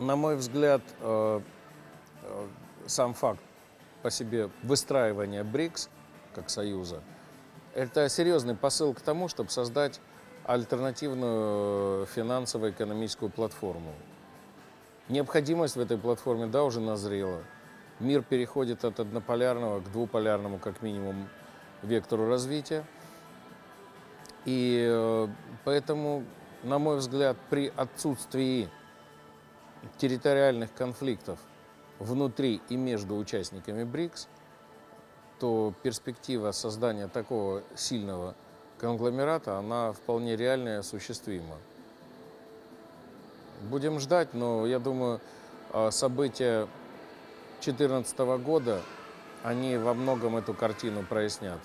на мой взгляд, сам факт по себе выстраивания БРИКС как союза – это серьезный посыл к тому, чтобы создать альтернативную финансово-экономическую платформу. Необходимость в этой платформе, да, уже назрела. Мир переходит от однополярного к двуполярному, как минимум, вектору развития. И поэтому, на мой взгляд, при отсутствии территориальных конфликтов внутри и между участниками БРИКС, то перспектива создания такого сильного конгломерата, она вполне реальная и осуществима. Будем ждать, но я думаю, события 2014 года, они во многом эту картину прояснят.